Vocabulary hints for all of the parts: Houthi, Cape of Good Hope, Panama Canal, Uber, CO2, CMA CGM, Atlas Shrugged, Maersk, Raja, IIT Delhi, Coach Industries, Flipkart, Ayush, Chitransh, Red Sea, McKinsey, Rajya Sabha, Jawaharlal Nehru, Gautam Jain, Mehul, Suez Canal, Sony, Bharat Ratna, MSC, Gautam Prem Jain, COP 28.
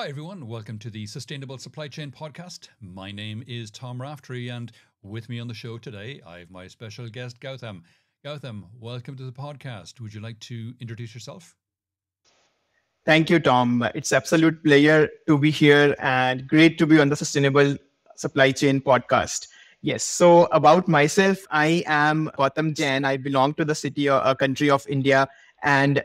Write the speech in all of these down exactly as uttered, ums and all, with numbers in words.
Hi everyone, welcome to the Sustainable Supply Chain Podcast. My name is Tom Raftery and with me on the show today, I have my special guest, Gautam. Gautam, welcome to the podcast. Would you like to introduce yourself? Thank you, Tom. It's an absolute pleasure to be here and great to be on the Sustainable Supply Chain Podcast. Yes, so about myself, I am Gautam Jain. I belong to the city or country of India, and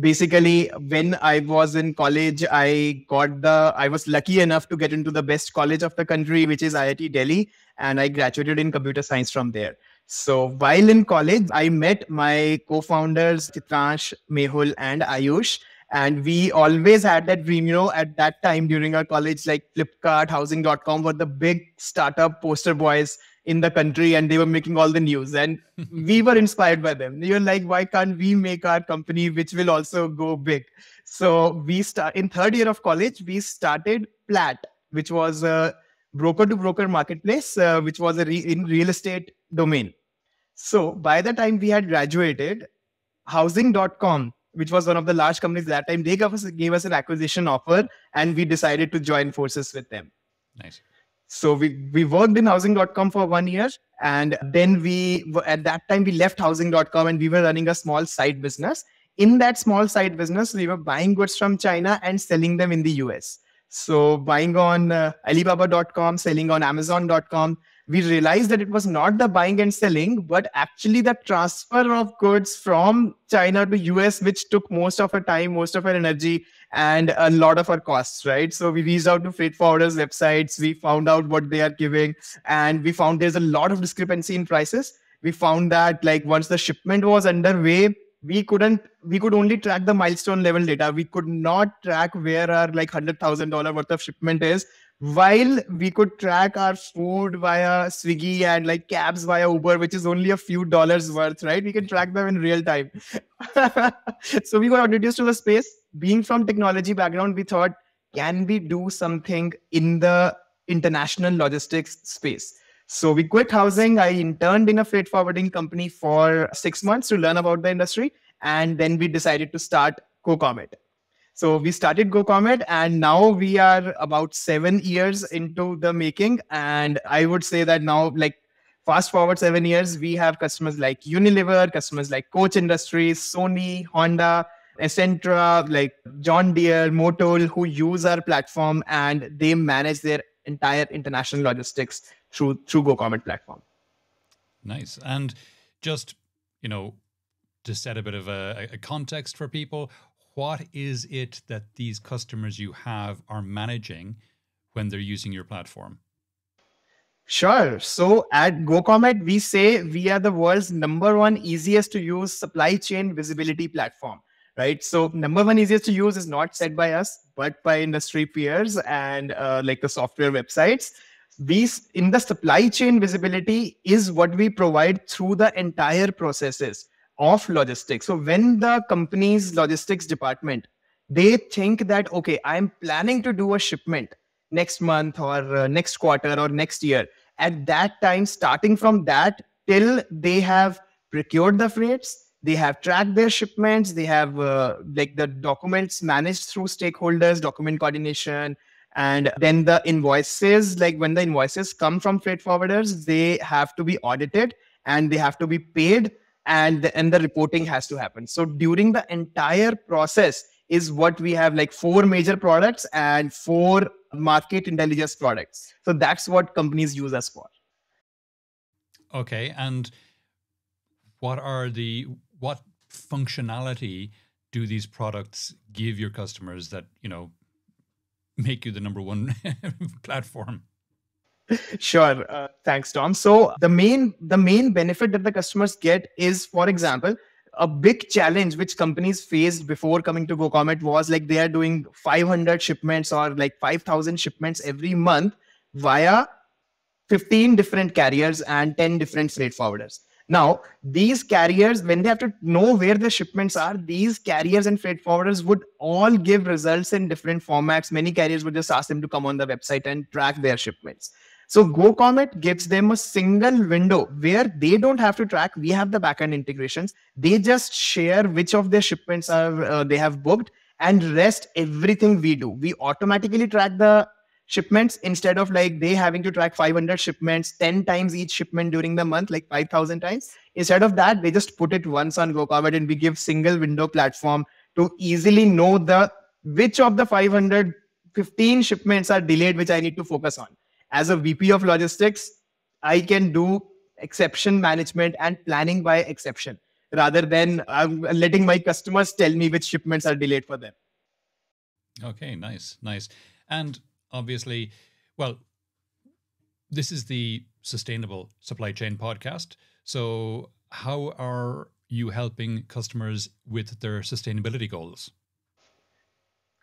basically, when I was in college, I got the, I was lucky enough to get into the best college of the country, which is I I T Delhi, and I graduated in computer science from there. So while in college, I met my co-founders, Chitransh, Mehul, and Ayush, and we always had that dream, you know, at that time during our college, like Flipkart, Housing dot com were the big startup poster boys in the country, and they were making all the news, and we were inspired by them. You're like, why can't we make our company, which will also go big? So we start in third year of college, we started Plat, which was a broker to broker marketplace, uh, which was a re in real estate domain. So by the time we had graduated, Housing dot com, which was one of the large companies at that time, they gave us, gave us an acquisition offer, and we decided to join forces with them. Nice. So we, we worked in Housing dot com for one year, and then we, at that time, we left Housing dot com and we were running a small side business. In that small side business, we were buying goods from China and selling them in the U S. So buying on uh, Alibaba dot com, selling on Amazon dot com, we realized that it was not the buying and selling, but actually the transfer of goods from China to U S, which took most of our time, most of our energy, and a lot of our costs, right? So we reached out to freight forwarders' websites, we found out what they are giving, and we found there's a lot of discrepancy in prices. We found that like once the shipment was underway, we couldn't, we could only track the milestone level data. We could not track where our like one hundred thousand dollars worth of shipment is, while we could track our food via Swiggy and like cabs via Uber, which is only a few dollars worth, right? We can track them in real time. So we got introduced to the space. Being from technology background, we thought, can we do something in the international logistics space? So we quit Housing. I interned in a freight forwarding company for six months to learn about the industry. And then we decided to start GoComet. So we started GoComet, and now we are about seven years into the making. And I would say that now, like fast forward seven years, we have customers like Unilever, customers like Coach Industries, Sony, Honda, Essentra, like John Deere, Motul, who use our platform, and they manage their entire international logistics through through GoComet platform. Nice. And just, you know, to set a bit of a, a context for people, what is it that these customers you have are managing when they're using your platform? Sure. So at GoComet, we say we are the world's number one easiest to use supply chain visibility platform, right? So number one easiest to use is not said by us, but by industry peers and uh, like the software websites. These in the supply chain visibility is what we provide through the entire processes of logistics. So when the company's logistics department, they think that, okay, I'm planning to do a shipment next month or uh, next quarter or next year. At that time, starting from that till they have procured the freights, they have tracked their shipments, they have uh, like the documents managed through stakeholders, document coordination, and then the invoices, like when the invoices come from freight forwarders, they have to be audited and they have to be paid, and the, and the reporting has to happen. So during the entire process is what we have, like four major products and four market intelligence products. So that's what companies use us for. Okay. And what are the, what functionality do these products give your customers that, you know, make you the number one platform? Sure. Uh, thanks, Tom. So the main, the main benefit that the customers get is, for example, a big challenge which companies faced before coming to GoComet was like they are doing five hundred shipments or like five thousand shipments every month via fifteen different carriers and ten different freight forwarders. Now, these carriers, when they have to know where the shipments are, these carriers and freight forwarders would all give results in different formats. Many carriers would just ask them to come on the website and track their shipments. So GoComet gives them a single window where they don't have to track. We have the backend integrations. They just share which of their shipments are uh, they have booked, and rest everything we do. We automatically track the shipments instead of like they having to track five hundred shipments, ten times each shipment during the month, like five thousand times. Instead of that, they just put it once on GoComet and we give single window platform to easily know the which of the five hundred fifteen shipments are delayed, which I need to focus on. As a V P of logistics, I can do exception management and planning by exception rather than I'm letting my customers tell me which shipments are delayed for them. Okay, nice, nice. And obviously, well, this is the Sustainable Supply Chain Podcast. So how are you helping customers with their sustainability goals?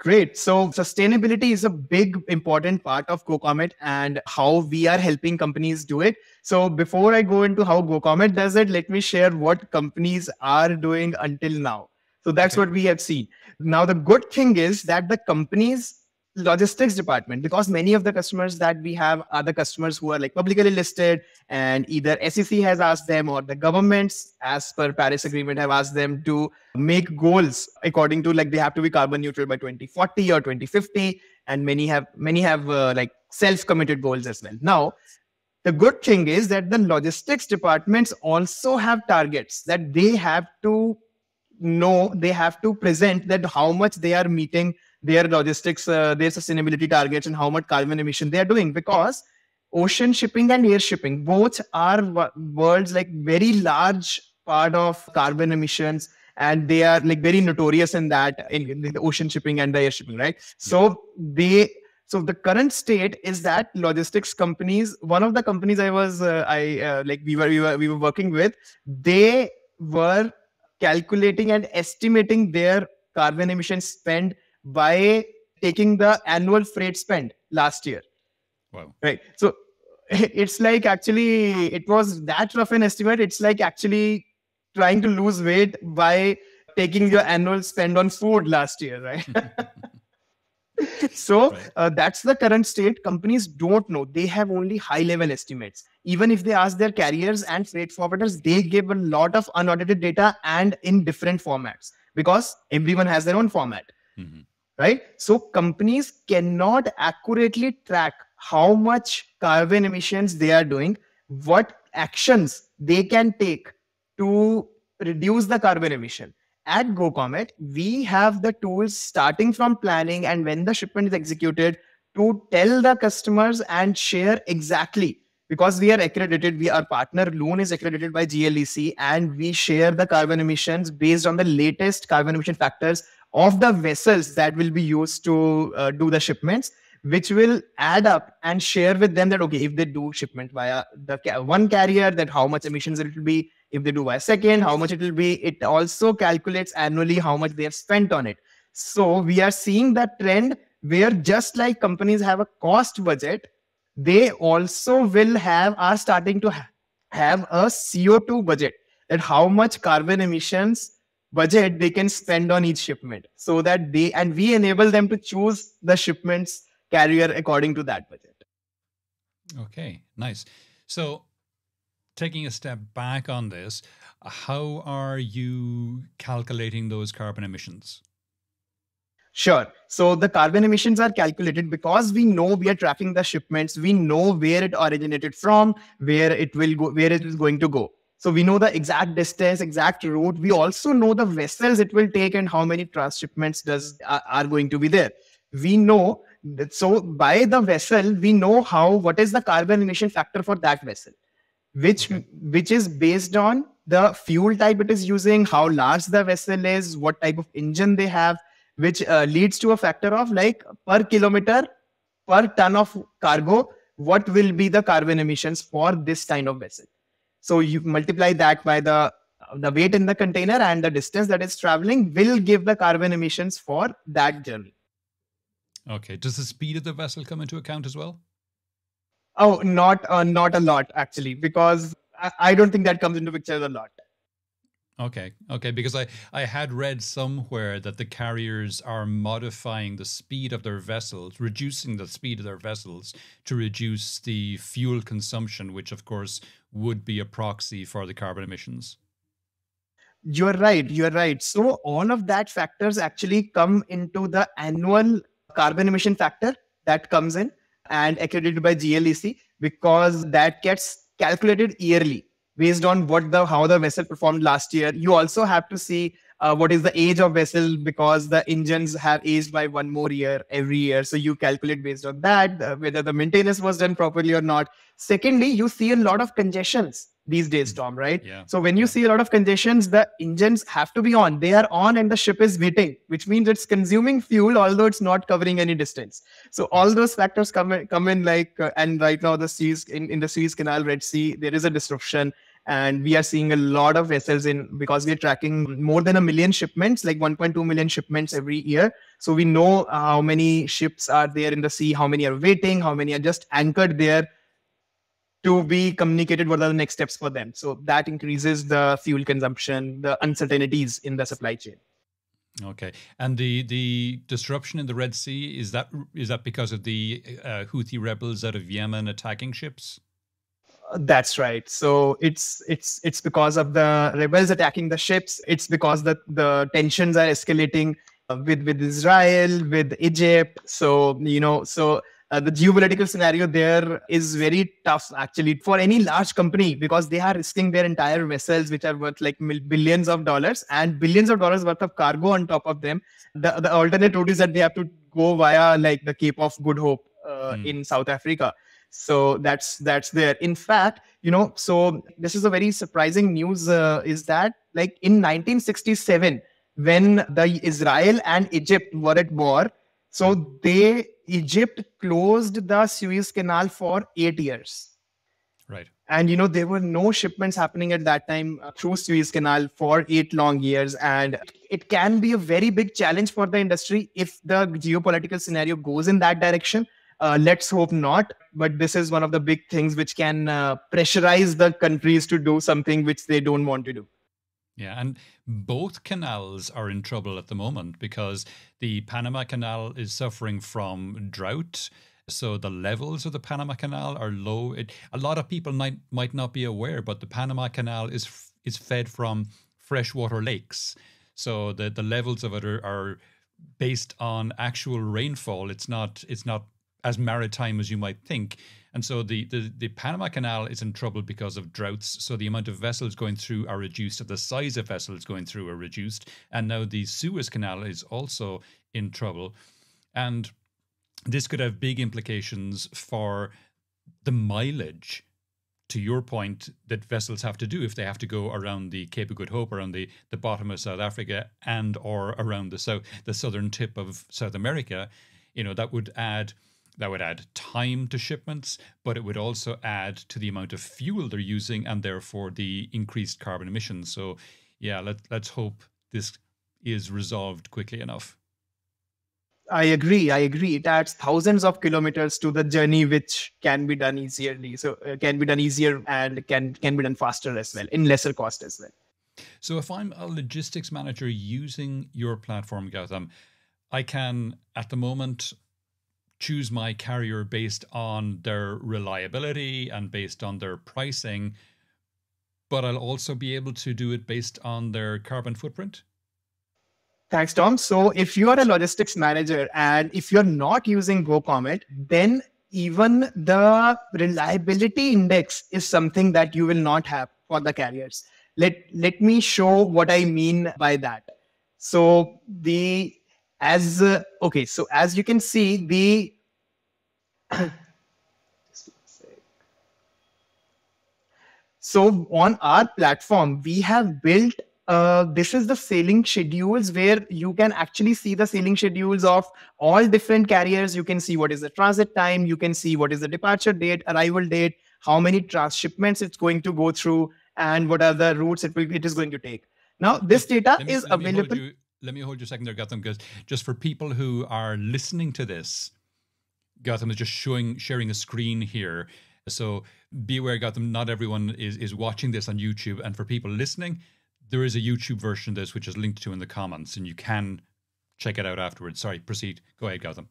Great. So sustainability is a big, important part of GoComet and how we are helping companies do it. So before I go into how GoComet does it, let me share what companies are doing until now. So that's okay. What we have seen. Now, the good thing is that the companies logistics department, because many of the customers that we have are the customers who are like publicly listed and either S E C has asked them or the governments as per Paris Agreement have asked them to make goals according to like they have to be carbon neutral by twenty forty or twenty fifty. And many have many have uh, like self-committed goals as well. Now, the good thing is that the logistics departments also have targets that they have to know, they have to present that how much they are meeting their logistics, uh, their sustainability targets and how much carbon emission they are doing, because ocean shipping and air shipping, both are world's like very large part of carbon emissions. And they are like very notorious in that in, in the ocean shipping and the air shipping, right? So they, so the current state is that logistics companies, one of the companies I was, uh, I uh, like we were, we were, we were working with, they were calculating and estimating their carbon emission spend by taking the annual freight spend last year. Wow. Right. So it's like actually, it was that rough an estimate. It's like actually trying to lose weight by taking your annual spend on food last year, right? So right. Uh, that's the current state. Companies don't know. They have only high level estimates. Even if they ask their carriers and freight forwarders, they give a lot of unaudited data and in different formats because everyone has their own format. Mm-hmm. Right? So companies cannot accurately track how much carbon emissions they are doing, what actions they can take to reduce the carbon emission. At GoComet, we have the tools starting from planning and when the shipment is executed to tell the customers and share exactly, because we are accredited, we our partner Loon is accredited by G L E C and we share the carbon emissions based on the latest carbon emission factors of the vessels that will be used to uh, do the shipments, which will add up and share with them that, okay, if they do shipment via the ca one carrier, that how much emissions it will be. If they do via second, how much it will be. It also calculates annually how much they have spent on it. So we are seeing that trend where just like companies have a cost budget, they also will have, are starting to ha have a C O two budget, that how much carbon emissions budget they can spend on each shipment, so that they, and we enable them to choose the shipments carrier according to that budget. Okay, nice. So taking a step back on this, how are you calculating those carbon emissions? Sure. So the carbon emissions are calculated because we know we are tracking the shipments. We know where it originated from, where it will go, where it is going to go. So we know the exact distance, exact route. We also know the vessels it will take and how many transshipments does are, are going to be there. We know that, so by the vessel, we know how, what is the carbon emission factor for that vessel, which, okay, which is based on the fuel type it is using, how large the vessel is, what type of engine they have, which uh, leads to a factor of like per kilometer, per ton of cargo, what will be the carbon emissions for this kind of vessel. So you multiply that by the, the weight in the container and the distance that it's traveling will give the carbon emissions for that journey. Okay. Does the speed of the vessel come into account as well? Oh, not, uh, not a lot actually, because I, I don't think that comes into picture a lot. Okay. Okay. Because I, I had read somewhere that the carriers are modifying the speed of their vessels, reducing the speed of their vessels to reduce the fuel consumption, which of course would be a proxy for the carbon emissions. You're right. You're right. So all of that factors actually come into the annual carbon emission factor that comes in and accredited by G L E C, because that gets calculated yearly based on what the how the vessel performed last year. You also have to see uh, what is the age of vessel, because the engines have aged by one more year every year. So you calculate based on that, uh, whether the maintenance was done properly or not. Secondly, you see a lot of congestions these days, Tom, right? Yeah. So when you see a lot of congestions, the engines have to be on. They are on and the ship is waiting, which means it's consuming fuel, although it's not covering any distance. So all those factors come in, come in like, uh, and right now the seas in, in the Suez Canal, Red Sea, there is a disruption. And we are seeing a lot of vessels in, because we're tracking more than a million shipments, like one point two million shipments every year. So we know how many ships are there in the sea, how many are waiting, how many are just anchored there to be communicated what are the next steps for them. So that increases the fuel consumption, the uncertainties in the supply chain. Okay. And the the disruption in the Red Sea, is that is that because of the uh, Houthi rebels out of Yemen attacking ships? That's right. So it's it's it's because of the rebels attacking the ships. It's because the, the tensions are escalating with, with Israel, with Egypt. So, you know, so... Uh, the geopolitical scenario there is very tough, actually, for any large company, because they are risking their entire vessels, which are worth like mil billions of dollars and billions of dollars worth of cargo on top of them. The, the alternate route is that they have to go via like the Cape of Good Hope uh, mm. in South Africa. So that's that's there. In fact, you know, so this is a very surprising news uh, is that like in nineteen sixty-seven, when the Israel and Egypt were at war, so they... Egypt closed the Suez Canal for eight years. Right. And, you know, there were no shipments happening at that time through Suez Canal for eight long years. And it can be a very big challenge for the industry if the geopolitical scenario goes in that direction. Uh, let's hope not. But this is one of the big things which can uh, pressurize the countries to do something which they don't want to do. Yeah, and both canals are in trouble at the moment because the Panama Canal is suffering from drought. So the levels of the Panama Canal are low. It, a lot of people might might not be aware, but the Panama Canal is is fed from freshwater lakes. So the, the levels of it are, are based on actual rainfall. It's not it's not as maritime as you might think. And so the, the, the Panama Canal is in trouble because of droughts. So the amount of vessels going through are reduced, the size of vessels going through are reduced. And now the Suez Canal is also in trouble. And this could have big implications for the mileage, to your point, that vessels have to do if they have to go around the Cape of Good Hope, around the, the bottom of South Africa and or around the, south, the southern tip of South America. You know, that would add... That would add time to shipments, but it would also add to the amount of fuel they're using and therefore the increased carbon emissions. So yeah, let, let's hope this is resolved quickly enough. I agree. I agree. It adds thousands of kilometers to the journey, which can be done easily. So uh, can be done easier and can, can be done faster as well, in lesser cost as well. So if I'm a logistics manager using your platform, Gautam, I can at the moment choose my carrier based on their reliability and based on their pricing, but I'll also be able to do it based on their carbon footprint? Thanks, Tom. So if you are a logistics manager and if you're not using GoComet, then even the reliability index is something that you will not have for the carriers. Let, let me show what I mean by that. So the As uh, okay, so as you can see, the so on our platform, we have built uh, this is the sailing schedules where you can actually see the sailing schedules of all different carriers. You can see what is the transit time, you can see what is the departure date, arrival date, how many transshipments it's going to go through, and what are the routes it will it is going to take. Now, this data let me, is let me available. Hold you. Let me hold you a second there, Gautam, because just for people who are listening to this, Gautam is just showing, sharing a screen here. So be aware, Gautam, not everyone is, is watching this on YouTube. And for people listening, there is a YouTube version of this, which is linked to in the comments, and you can check it out afterwards. Sorry, proceed. Go ahead, Gautam.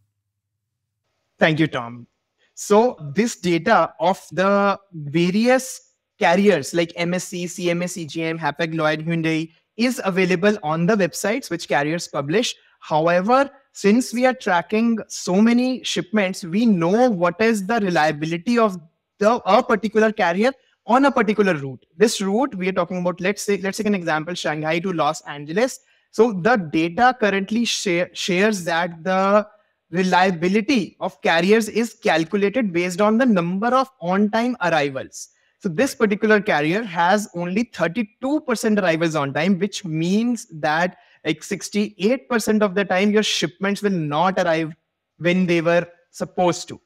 Thank you, Tom. So this data of the various carriers like M S C, C M A, C G M, Hapag-Lloyd, Hyundai, is available on the websites which carriers publish. However, since we are tracking so many shipments, we know what is the reliability of the a particular carrier on a particular route. This route we are talking about, let's say, let's take an example, Shanghai to Los Angeles. So the data currently share, shares that the reliability of carriers is calculated based on the number of on-time arrivals. So this particular carrier has only thirty-two percent arrivals on time, which means that like sixty-eight percent of the time your shipments will not arrive when they were supposed to.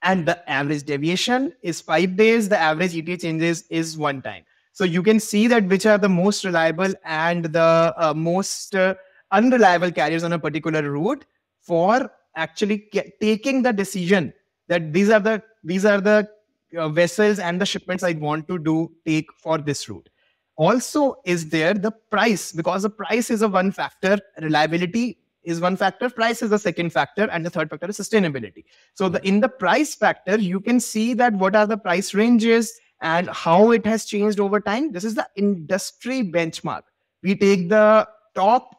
And the average deviation is five days. The average E T A changes is one time. So you can see that which are the most reliable and the uh, most uh, unreliable carriers on a particular route for actually taking the decision that these are the, these are the uh, vessels and the shipments I want to do take for this route. Also is there the price, because the price is a one factor, reliability is one factor, price is the second factor, and the third factor is sustainability. So the, in the price factor, you can see that what are the price ranges and how it has changed over time. This is the industry benchmark. We take the top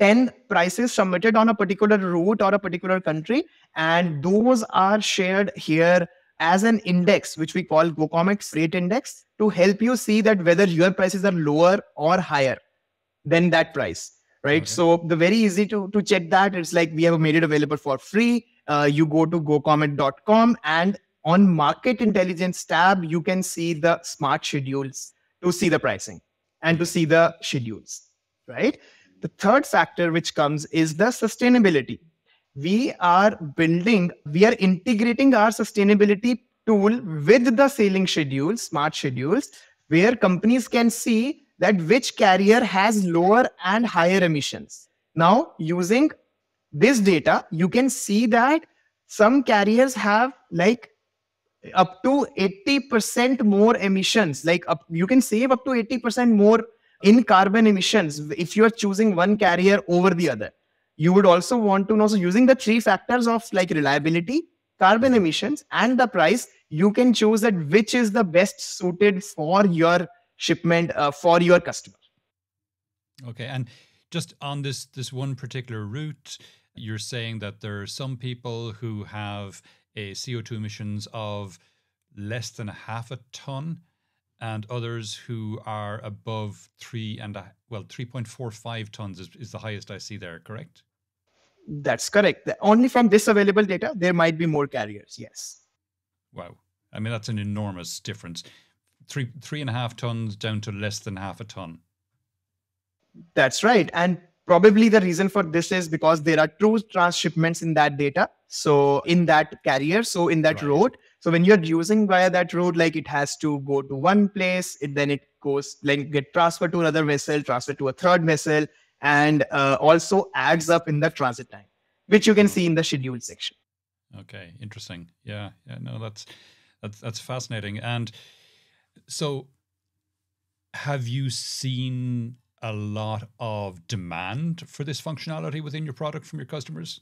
ten prices submitted on a particular route or a particular country, and those are shared here as an index, which we call GoComet Freight Index, to help you see that whether your prices are lower or higher than that price, right? Okay. So the very easy to, to check that. It's like we have made it available for free. Uh, you go to GoComet dot com, and on Market Intelligence tab, you can see the smart schedules to see the pricing and to see the schedules, right? The third factor which comes is the sustainability. We are building, we are integrating our sustainability tool with the sailing schedules, smart schedules, where companies can see that which carrier has lower and higher emissions. Now, using this data, you can see that some carriers have like up to eighty percent more emissions, like up, you can save up to eighty percent more in carbon emissions if you are choosing one carrier over the other. You would also want to know, so using the three factors of like reliability, carbon emissions, and the price, you can choose that which is the best suited for your shipment, uh, for your customer. Okay. And just on this, this one particular route, you're saying that there are some people who have a C O two emissions of less than a half a ton and others who are above three and a, well, three point four five tons is, is the highest I see there, correct? That's correct. Only from this available data, there might be more carriers. Yes. Wow. I mean, that's an enormous difference. Three, three and a half tons down to less than half a ton. That's right. And probably the reason for this is because there are two transshipments in that data. So in that carrier, so in that right. road. So when you're using via that road, like it has to go to one place, it, then it goes, like get transferred to another vessel, transferred to a third vessel, and uh, also adds up in the transit time, which you can see in the schedule section. Okay, interesting. Yeah, yeah, no, that's, that's, that's fascinating. And so have you seen a lot of demand for this functionality within your product from your customers?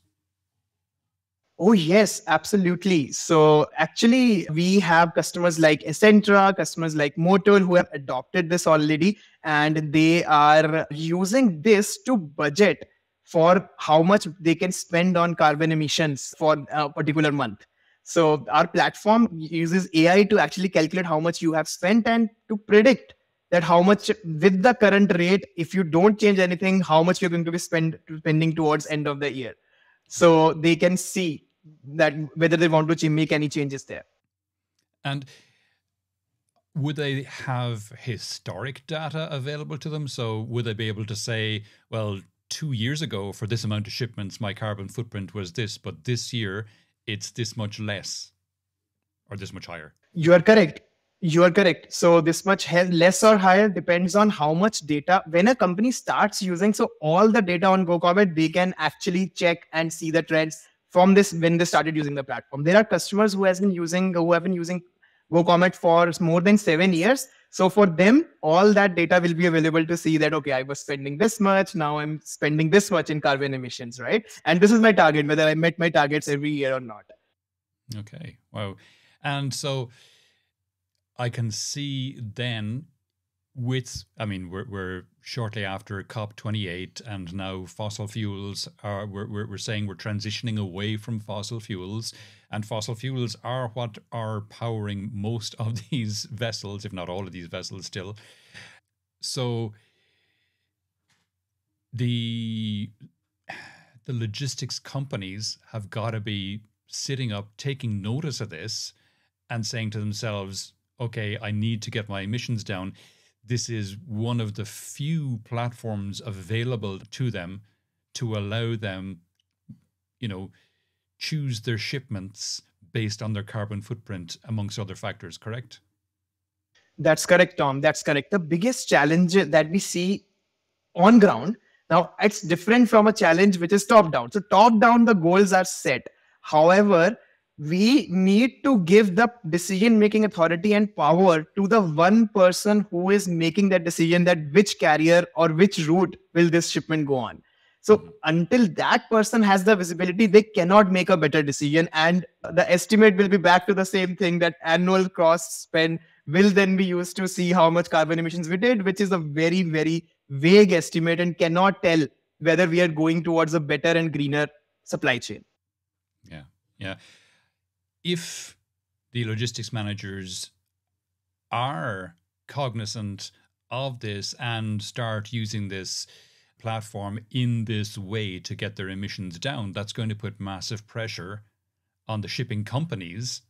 Oh, yes, absolutely. So actually, we have customers like Essentra, customers like Motul who have adopted this already, and they are using this to budget for how much they can spend on carbon emissions for a particular month. So our platform uses A I to actually calculate how much you have spent and to predict that how much with the current rate, if you don't change anything, how much you're going to be spend, spending towards end of the year. So they can see that whether they want to make any changes there. And would they have historic data available to them? So would they be able to say, well, two years ago for this amount of shipments, my carbon footprint was this, but this year it's this much less or this much higher? You are correct. You are correct. So this much less or higher depends on how much data when a company starts using. So all the data on GoComet, they can actually check and see the trends from this when they started using the platform. There are customers who has been using who have been using GoComet for more than seven years. So for them, all that data will be available to see that, okay, I was spending this much. Now I'm spending this much in carbon emissions, right? And this is my target, whether I met my targets every year or not. Okay. Wow. And so I can see then with, I mean, we're, we're shortly after COP twenty-eight, and now fossil fuels are, we're, we're saying we're transitioning away from fossil fuels, and fossil fuels are what are powering most of these vessels, if not all of these vessels still. So the, the logistics companies have got to be sitting up, taking notice of this and saying to themselves, okay, I need to get my emissions down. This is one of the few platforms available to them to allow them, you know, choose their shipments based on their carbon footprint, amongst other factors, correct? That's correct, Tom. That's correct. The biggest challenge that we see on ground, now it's different from a challenge which is top-down. So top-down, the goals are set. However, we need to give the decision-making authority and power to the one person who is making that decision, that which carrier or which route will this shipment go on. So until that person has the visibility, they cannot make a better decision. And the estimate will be back to the same thing, that annual cost spend will then be used to see how much carbon emissions we did, which is a very, very vague estimate and cannot tell whether we are going towards a better and greener supply chain. Yeah, yeah. If the logistics managers are cognizant of this and start using this platform in this way to get their emissions down, that's going to put massive pressure on the shipping companies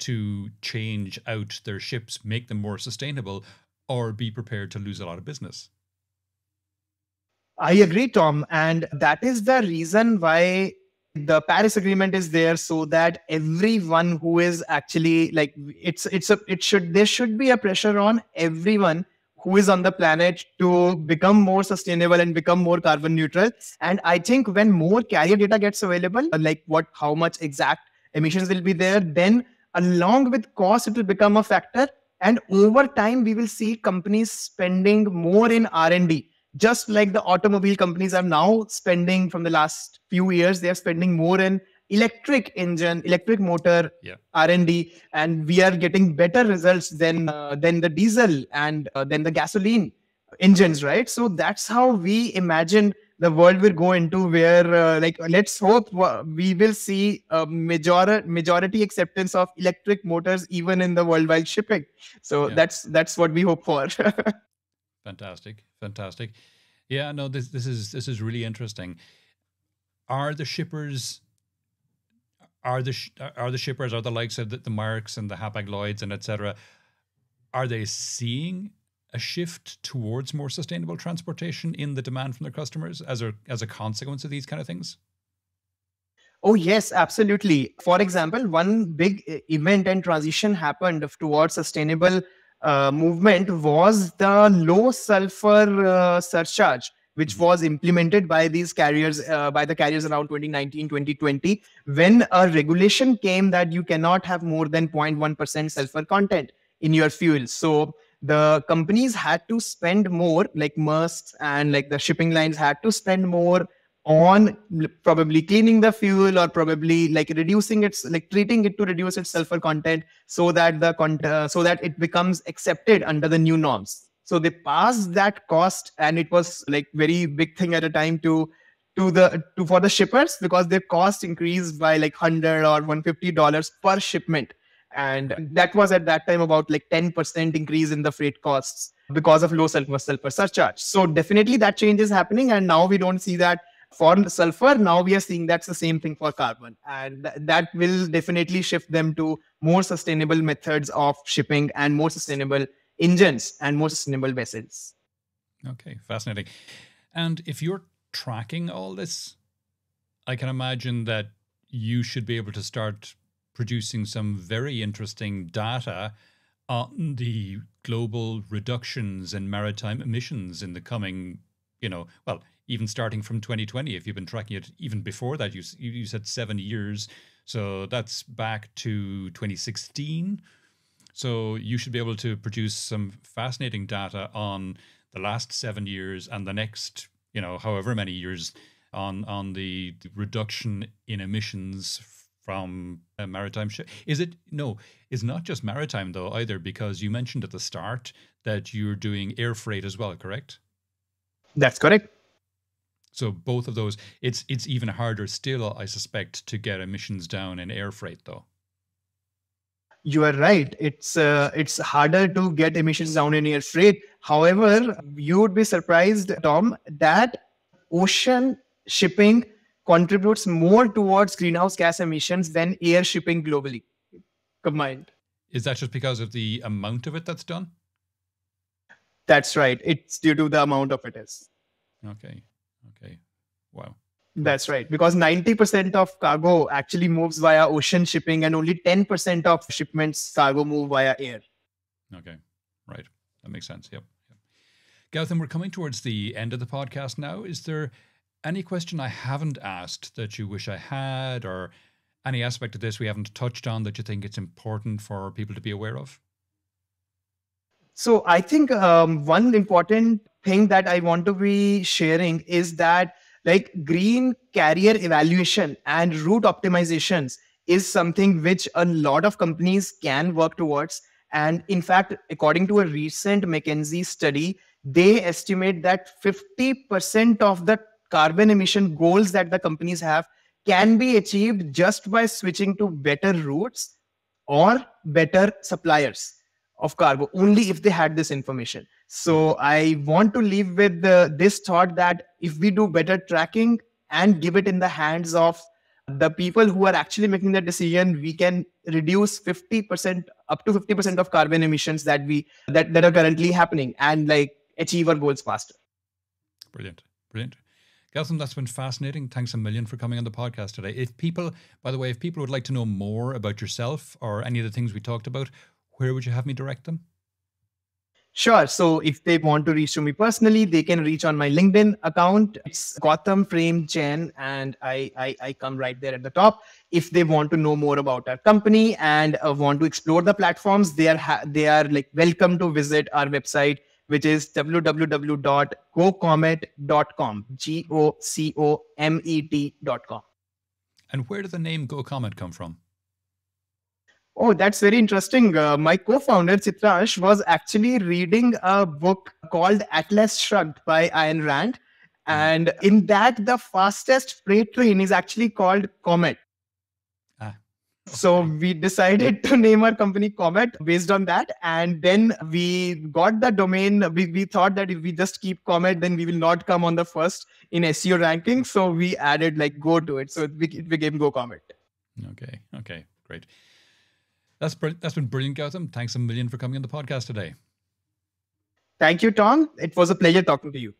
to change out their ships, make them more sustainable, or be prepared to lose a lot of business. I agree, Tom. And that is the reason why the Paris Agreement is there, so that everyone who is actually like it's it's a it should there should be a pressure on everyone who is on the planet to become more sustainable and become more carbon neutral. And I think when more carrier data gets available, like what how much exact emissions will be there, then along with cost, it will become a factor. And over time, we will see companies spending more in R and D. Just like the automobile companies are now spending from the last few years, they are spending more in electric engine, electric motor, yeah. R and D, and we are getting better results than, uh, than the diesel and uh, than the gasoline engines, right? So that's how we imagine the world will go into, where uh, like, let's hope we will see a major majority acceptance of electric motors, even in the worldwide shipping. So yeah. that's, that's what we hope for. Fantastic. Fantastic. Yeah, no, this, this is, this is really interesting. Are the shippers, are the, sh are the shippers, are the likes of the, the Maersk's and the Hapag-Lloyd's and et cetera, are they seeing a shift towards more sustainable transportation in the demand from their customers as a, as a consequence of these kind of things? Oh, yes, absolutely. For example, one big event and transition happened towards sustainable Uh, movement was the low sulfur uh, surcharge, which was implemented by these carriers, uh, by the carriers around twenty nineteen, twenty twenty, when a regulation came that you cannot have more than zero point one percent sulfur content in your fuel. So the companies had to spend more, like Maersk and like the shipping lines had to spend more on probably cleaning the fuel, or probably like reducing its, like treating it to reduce its sulfur content, so that the con uh, so that it becomes accepted under the new norms. So they passed that cost, and it was like very big thing at a time to to the to for the shippers, because their cost increased by like one hundred or one hundred fifty dollars per shipment, and that was at that time about like ten percent increase in the freight costs because of low sulfur sulfur surcharge. So definitely that change is happening, and now we don't see that for the sulfur. Now we are seeing that's the same thing for carbon, and th that will definitely shift them to more sustainable methods of shipping and more sustainable engines and more sustainable vessels. Okay, fascinating. And if you're tracking all this, I can imagine that you should be able to start producing some very interesting data on the global reductions in maritime emissions in the coming, you know, well, even starting from twenty twenty, if you've been tracking it even before that, you, you said seven years. So that's back to twenty sixteen. So you should be able to produce some fascinating data on the last seven years and the next, you know, however many years on, on the, the reduction in emissions from a maritime ship. Is it, no, it's not just maritime though either, because you mentioned at the start that you're doing air freight as well, correct? That's correct. So both of those, it's it's even harder still, I suspect, to get emissions down in air freight, though. You are right. It's uh, it's harder to get emissions down in air freight. However, you would be surprised, Tom, that ocean shipping contributes more towards greenhouse gas emissions than air shipping globally combined. Is that just because of the amount of it that's done? That's right. It's due to the amount of it is. Okay. Okay. Wow. That's right. Because ninety percent of cargo actually moves via ocean shipping and only ten percent of shipments cargo move via air. Okay. Right. That makes sense. Yep. Yep. Gautam, we're coming towards the end of the podcast now. Is there any question I haven't asked that you wish I had, or any aspect of this we haven't touched on that you think it's important for people to be aware of? So I think um, one important thing that I want to be sharing is that, like, green carrier evaluation and route optimizations is something which a lot of companies can work towards. And in fact, according to a recent McKinsey study, they estimate that fifty percent of the carbon emission goals that the companies have can be achieved just by switching to better routes or better suppliers of cargo, only if they had this information. So I want to leave with the, this thought that if we do better tracking and give it in the hands of the people who are actually making the decision, we can reduce fifty percent, up to fifty percent of carbon emissions that we that, that are currently happening, and like achieve our goals faster. Brilliant, brilliant. Gautam, that's been fascinating. Thanks a million for coming on the podcast today. If people, by the way, if people would like to know more about yourself or any of the things we talked about, where would you have me direct them? Sure. So if they want to reach to me personally, they can reach on my LinkedIn account. It's Gautam Prem Jain, and I, I, I come right there at the top. If they want to know more about our company and uh, want to explore the platforms, they are ha they are like welcome to visit our website, which is w w w dot go comet dot com, G O C O M E T dot com. And where did the name GoComet come from? Oh, that's very interesting. Uh, my co-founder, Chitransh, was actually reading a book called Atlas Shrugged by Ayn Rand. And in that, the fastest freight train is actually called Comet. Ah. So we decided to name our company Comet based on that. And then we got the domain. We, we thought that if we just keep Comet, then we will not come on the first in S E O ranking. So we added like Go to it. So it, it became GoComet. Okay. Okay, great. That's, that's been brilliant, Gautam. Thanks a million for coming on the podcast today. Thank you, Tom. It was a pleasure talking to you.